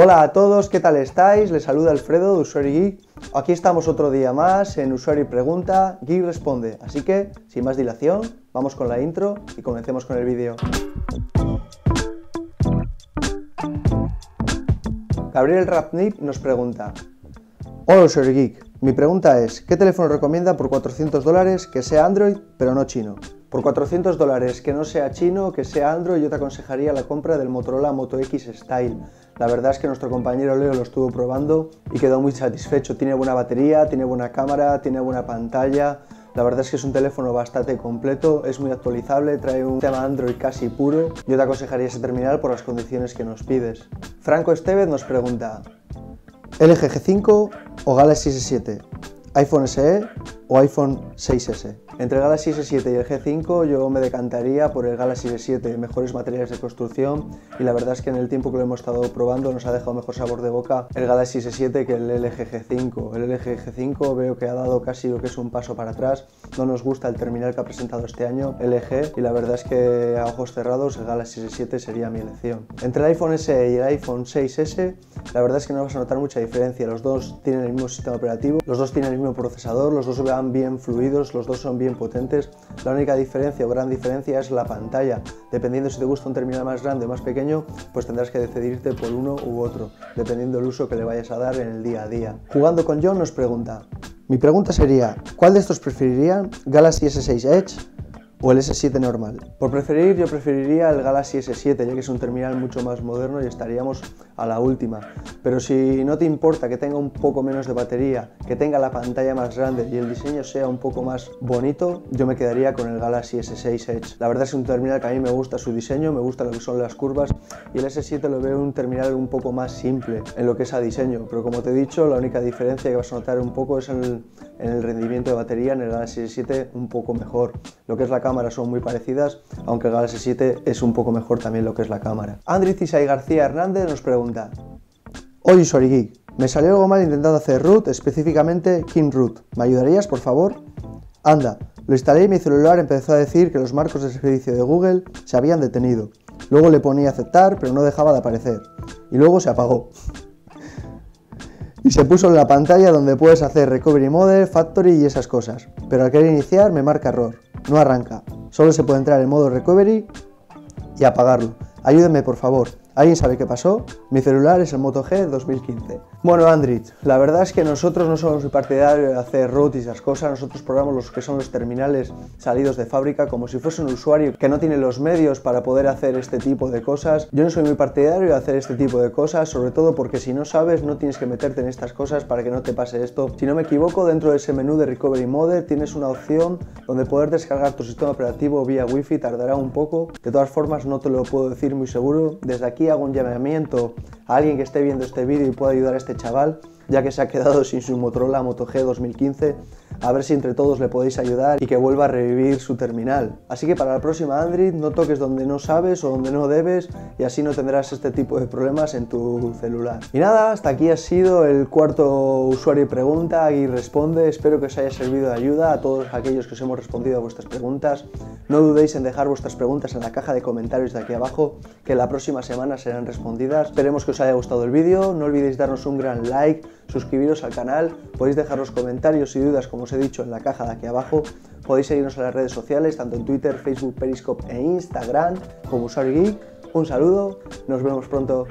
Hola a todos, ¿qué tal estáis? Les saluda Alfredo de Usuario Geek. Aquí estamos otro día más en Usuario Pregunta, Geek Responde. Así que, sin más dilación, vamos con la intro y comencemos con el vídeo. Gabriel Rapnip nos pregunta: hola Usuario Geek, mi pregunta es, ¿qué teléfono recomienda por $400 que sea Android pero no chino? Por $400 que no sea chino, que sea Android, yo te aconsejaría la compra del Motorola Moto X Style. La verdad es que nuestro compañero Leo lo estuvo probando y quedó muy satisfecho. Tiene buena batería, tiene buena cámara, tiene buena pantalla. La verdad es que es un teléfono bastante completo, es muy actualizable, trae un tema Android casi puro. Yo te aconsejaría ese terminal por las condiciones que nos pides. Franco Estevez nos pregunta: ¿LG G5 o Galaxy S7? ¿iPhone SE o iPhone 6S? Entre el Galaxy S7 y el G5 yo me decantaría por el Galaxy S7, mejores materiales de construcción, y la verdad es que en el tiempo que lo hemos estado probando nos ha dejado mejor sabor de boca el Galaxy S7 que el LG G5. El LG G5 veo que ha dado casi lo que es un paso para atrás, no nos gusta el terminal que ha presentado este año LG y la verdad es que a ojos cerrados el Galaxy S7 sería mi elección. Entre el iPhone SE y el iPhone 6S la verdad es que no vas a notar mucha diferencia, los dos tienen el mismo sistema operativo, los dos tienen el mismo procesador, los dos van bien fluidos, los dos son bien potentes. La única diferencia o gran diferencia es la pantalla. Dependiendo si te gusta un terminal más grande o más pequeño, pues tendrás que decidirte por uno u otro, dependiendo el uso que le vayas a dar en el día a día. Jugando con John nos pregunta: mi pregunta sería, ¿cuál de estos preferirían? ¿Galaxy S6 Edge o el S7 normal? Por preferir, yo preferiría el Galaxy S7, ya que es un terminal mucho más moderno y estaríamos a la última. Pero si no te importa que tenga un poco menos de batería, que tenga la pantalla más grande y el diseño sea un poco más bonito, yo me quedaría con el Galaxy S6 Edge. La verdad es un terminal que a mí me gusta su diseño, me gusta lo que son las curvas, y el S7 lo veo un terminal un poco más simple en lo que es a diseño. Pero como te he dicho, la única diferencia que vas a notar un poco es en el rendimiento de batería. En el Galaxy S7 un poco mejor. Lo que es la cámara son muy parecidas, aunque el Galaxy 7 es un poco mejor también lo que es la cámara. Andrich Isaí García Hernández nos pregunta: oye Usuario Geek, me salió algo mal intentando hacer root, específicamente King root. ¿Me ayudarías, por favor? Anda, lo instalé y mi celular empezó a decir que los marcos de servicio de Google se habían detenido. Luego le ponía aceptar, pero no dejaba de aparecer. Y luego se apagó. Y se puso en la pantalla donde puedes hacer recovery mode, factory y esas cosas. Pero al querer iniciar me marca error. No arranca, solo se puede entrar en modo recovery y apagarlo. Ayúdenme por favor, ¿alguien sabe qué pasó? Mi celular es el Moto G 2015. Bueno Andrich, la verdad es que nosotros no somos muy partidarios de hacer root y esas cosas, nosotros programamos los que son los terminales salidos de fábrica como si fuese un usuario que no tiene los medios para poder hacer este tipo de cosas. Yo no soy muy partidario de hacer este tipo de cosas, sobre todo porque si no sabes no tienes que meterte en estas cosas para que no te pase esto. Si no me equivoco, dentro de ese menú de Recovery Mode tienes una opción donde poder descargar tu sistema operativo vía wifi, tardará un poco, de todas formas no te lo puedo decir muy seguro. Desde aquí hago un llamamiento a alguien que esté viendo este vídeo y pueda ayudar a este chaval, ya que se ha quedado sin su Motorola Moto G 2015, a ver si entre todos le podéis ayudar y que vuelva a revivir su terminal. Así que para la próxima Android, no toques donde no sabes o donde no debes y así no tendrás este tipo de problemas en tu celular. Y nada, hasta aquí ha sido el cuarto Usuario Pregunta y Responde. Espero que os haya servido de ayuda a todos aquellos que os hemos respondido a vuestras preguntas. No dudéis en dejar vuestras preguntas en la caja de comentarios de aquí abajo, que la próxima semana serán respondidas. Esperemos que os haya gustado el vídeo, no olvidéis darnos un gran like, suscribiros al canal, podéis dejar los comentarios y dudas como os he dicho en la caja de aquí abajo, podéis seguirnos en las redes sociales tanto en Twitter, Facebook, Periscope e Instagram como Usuario Geek. Un saludo, nos vemos pronto.